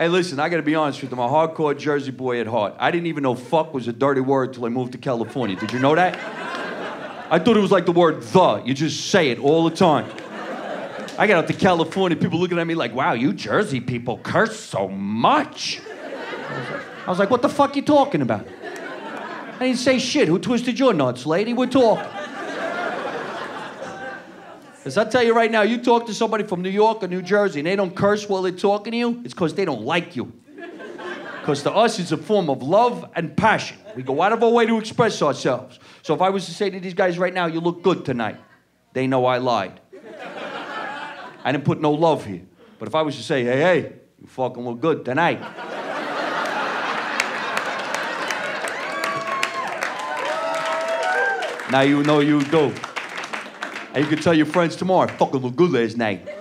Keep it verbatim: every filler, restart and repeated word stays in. Hey, listen, I got to be honest with you. I'm a hardcore Jersey boy at heart. I didn't even know fuck was a dirty word till I moved to California. Did you know that? I thought it was like the word the. You just say it all the time. I got out to California, people looking at me like, wow, you Jersey people curse so much. I was like, I was like what the fuck you talking about? I didn't say shit. Who twisted your nuts, lady? We're talking. Because I tell you right now, you talk to somebody from New York or New Jersey and they don't curse while they're talking to you, it's because they don't like you. Because to us, it's a form of love and passion. We go out of our way to express ourselves. So if I was to say to these guys right now, you look good tonight, they know I lied. I didn't put no love here. But if I was to say, hey, hey, you fucking look good tonight. Now you know you do. And you can tell your friends tomorrow, I fucking look good last night.